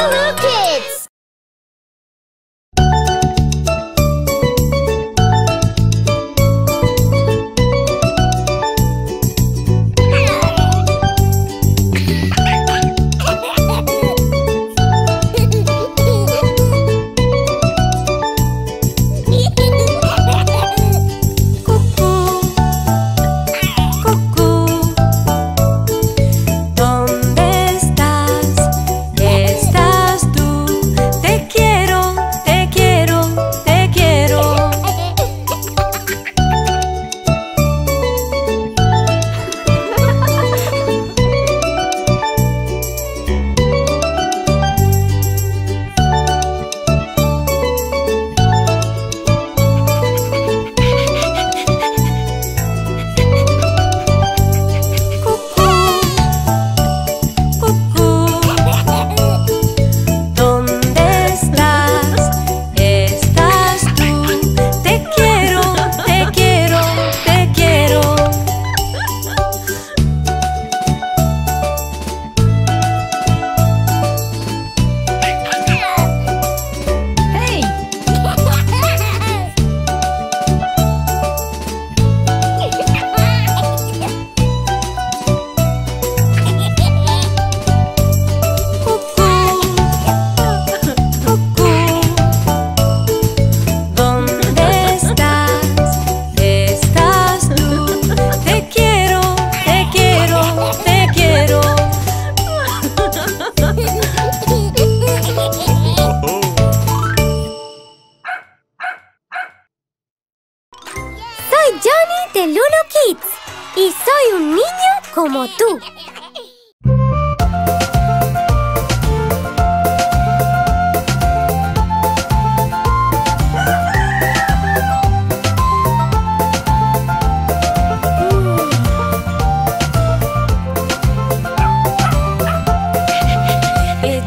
LooLoo Kids!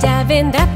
Ella vendrá